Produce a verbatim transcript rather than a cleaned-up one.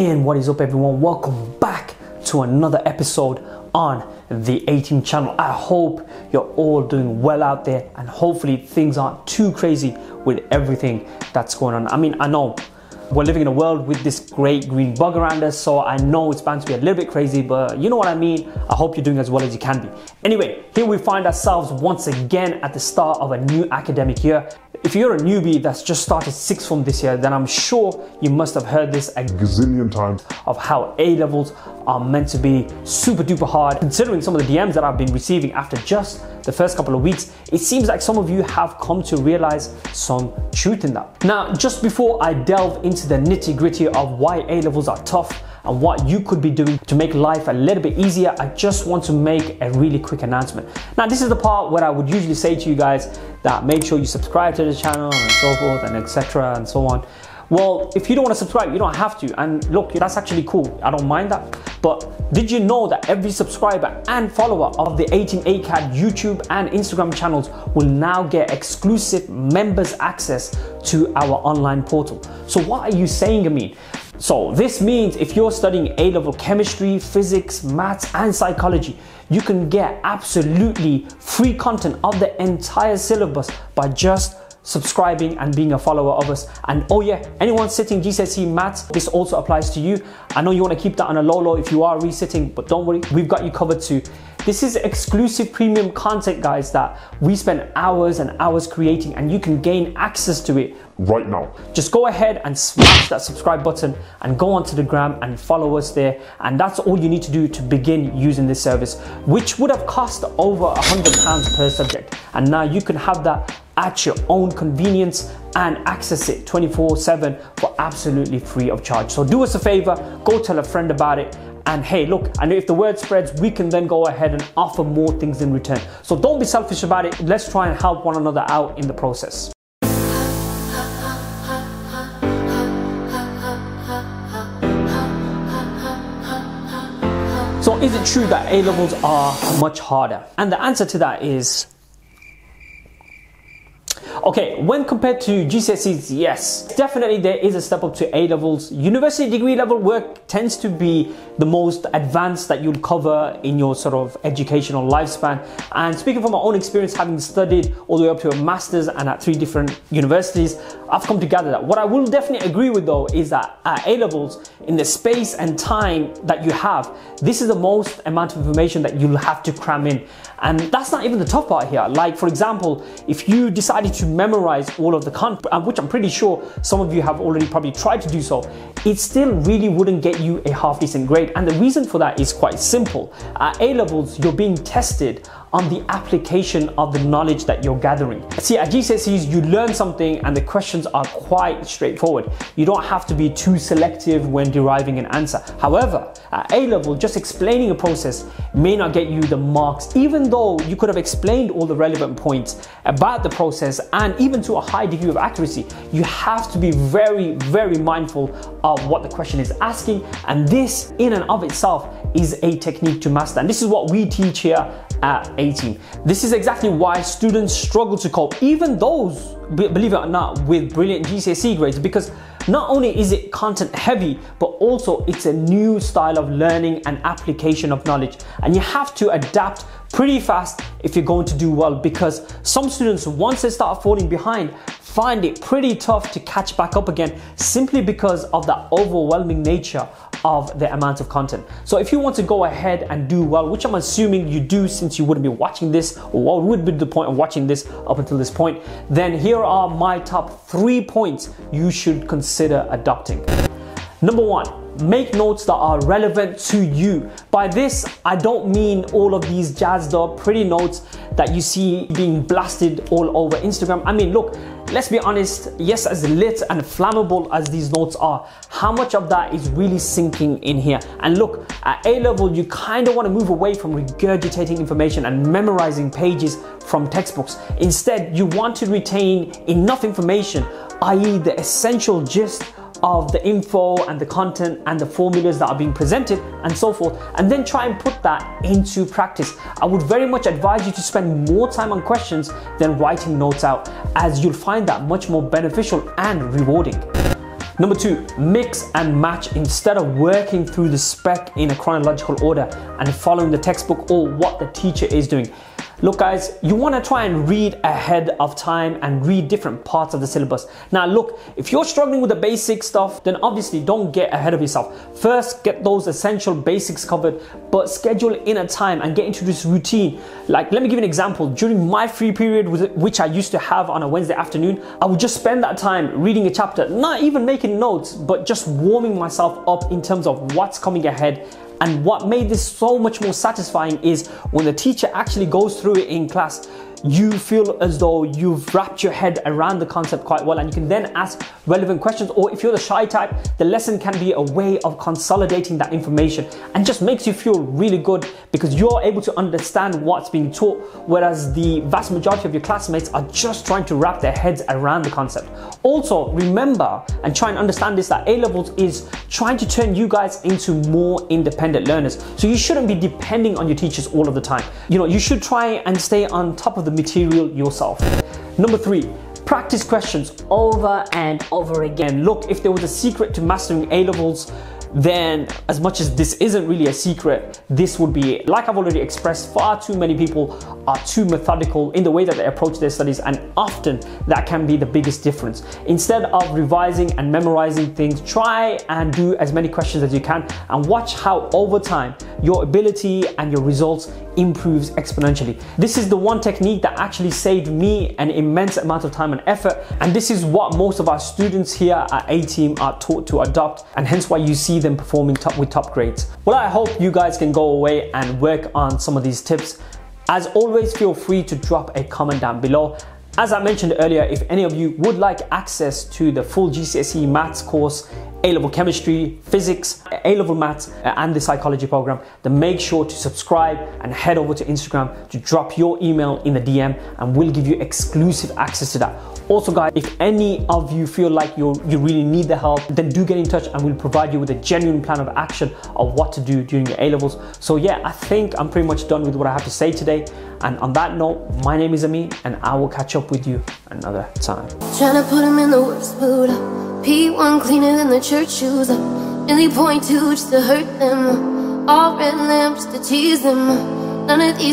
And what is up, everyone? Welcome back to another episode on the A-Team channel. I hope you're all doing well out there, and hopefully things aren't too crazy with everything that's going on. I mean, I know we're living in a world with this great green bug around us, so I know it's bound to be a little bit crazy, but you know what I mean. I hope you're doing as well as you can be. Anyway, here we find ourselves once again at the start of a new academic year. If you're a newbie that's just started sixth form this year, then I'm sure you must have heard this a gazillion times of how A-Levels are meant to be super duper hard. Considering some of the D Ms that I've been receiving after just the first couple of weeks, it seems like some of you have come to realize some truth in that. Now, just before I delve into the nitty-gritty of why A-Levels are tough and what you could be doing to make life a little bit easier, I just want to make a really quick announcement. Now, this is the part where I would usually say to you guys that make sure you subscribe to the channel and so forth and et cetera and so on. Well, if you don't want to subscribe, you don't have to. And look, that's actually cool. I don't mind that. But did you know that every subscriber and follower of the A-Team A C A D YouTube and Instagram channels will now get exclusive members access to our online portal? So what are you saying to me? So this means if you're studying A-level chemistry, physics, maths and psychology, you can get absolutely free content of the entire syllabus by just subscribing and being a follower of us. And oh yeah, anyone sitting G C S E maths, this also applies to you. I know you want to keep that on a low low if you are resitting, but don't worry, we've got you covered too. This is exclusive premium content, guys, that we spend hours and hours creating, and you can gain access to it right now. Just go ahead and smash that subscribe button and go onto the gram and follow us there. And that's all you need to do to begin using this service, which would have cost over one hundred pounds per subject. And now you can have that at your own convenience and access it twenty-four seven for absolutely free of charge. So do us a favor, go tell a friend about it. And hey, look, and if the word spreads, we can then go ahead and offer more things in return. So don't be selfish about it. Let's try and help one another out in the process. So is it true that A-levels are much harder? And the answer to that is, okay, when compared to G C S Es, yes, definitely there is a step up to A-levels. University degree level work tends to be the most advanced that you'll cover in your sort of educational lifespan. And speaking from my own experience, having studied all the way up to a master's and at three different universities, I've come to gather that. What I will definitely agree with though is that at A-levels, in the space and time that you have, this is the most amount of information that you'll have to cram in. And that's not even the tough part here. Like, for example, if you decided to memorize all of the content, which I'm pretty sure some of you have already probably tried to do so, it still really wouldn't get you a half decent grade. And the reason for that is quite simple. At A-levels, you're being tested on the application of the knowledge that you're gathering. See, at G C S Es, you learn something and the questions are quite straightforward. You don't have to be too selective when deriving an answer. However, at A-level, just explaining a process may not get you the marks, even though you could have explained all the relevant points about the process, and even to a high degree of accuracy. You have to be very, very mindful of what the question is asking, and this in and of itself is a technique to master. And this is what we teach here at A-Team. This is exactly why students struggle to cope, even those, believe it or not, with brilliant G C S E grades, because not only is it content heavy, but also it's a new style of learning and application of knowledge. And you have to adapt pretty fast if you're going to do well, because some students, once they start falling behind, find it pretty tough to catch back up again, simply because of that overwhelming nature of the amount of content. So if you want to go ahead and do well, which I'm assuming you do, since you wouldn't be watching this, or what would be the point of watching this up until this point, then here are my top three points you should consider adopting. Number one, make notes that are relevant to you. By this, I don't mean all of these jazzed up pretty notes that you see being blasted all over Instagram. I mean, look, let's be honest, yes, as lit and flammable as these notes are, how much of that is really sinking in here? And look, at A-level, you kind of want to move away from regurgitating information and memorizing pages from textbooks. Instead, you want to retain enough information, that is the essential gist of the info and the content and the formulas that are being presented and so forth, and then try and put that into practice. I would very much advise you to spend more time on questions than writing notes out, as you'll find that much more beneficial and rewarding. Number two, mix and match instead of working through the spec in a chronological order and following the textbook or what the teacher is doing. Look guys, you want to try and read ahead of time and read different parts of the syllabus. Now look, if you're struggling with the basic stuff, then obviously don't get ahead of yourself. First, get those essential basics covered, but schedule in a time and get into this routine. Like, let me give you an example. During my free period, which I used to have on a Wednesday afternoon, I would just spend that time reading a chapter, not even making notes, but just warming myself up in terms of what's coming ahead. And what made this so much more satisfying is when the teacher actually goes through it in class, you feel as though you've wrapped your head around the concept quite well, and you can then ask relevant questions. Or if you're the shy type, the lesson can be a way of consolidating that information and just makes you feel really good because you're able to understand what's being taught, whereas the vast majority of your classmates are just trying to wrap their heads around the concept. Also, remember and try and understand this, that A-Levels is trying to turn you guys into more independent learners. So you shouldn't be depending on your teachers all of the time. You know, you should try and stay on top of the material yourself. Number three, practice questions over and over again. Look, if there was a secret to mastering A-Levels, then as much as this isn't really a secret, this would be it. Like I've already expressed, far too many people are too methodical in the way that they approach their studies, and often that can be the biggest difference. Instead of revising and memorizing things, try and do as many questions as you can and watch how over time your ability and your results improves exponentially. This is the one technique that actually saved me an immense amount of time and effort, and this is what most of our students here at A-Team are taught to adopt, and hence why you see them performing top with top grades. Well, I hope you guys can go away and work on some of these tips. As always, feel free to drop a comment down below. As I mentioned earlier, if any of you would like access to the full G C S E maths course, A-Level Chemistry, Physics, A-Level Maths, and the Psychology program, then make sure to subscribe and head over to Instagram to drop your email in the D M, and we'll give you exclusive access to that. Also guys, if any of you feel like you you really need the help, then do get in touch and we'll provide you with a genuine plan of action of what to do during your A-Levels. So yeah, I think I'm pretty much done with what I have to say today. And on that note, my name is Amin, and I will catch up with you another time. Trying to put him in the worst mood. P one cleaner than the church shoes. Really point two just to hurt them. All red lamps to tease them. None of these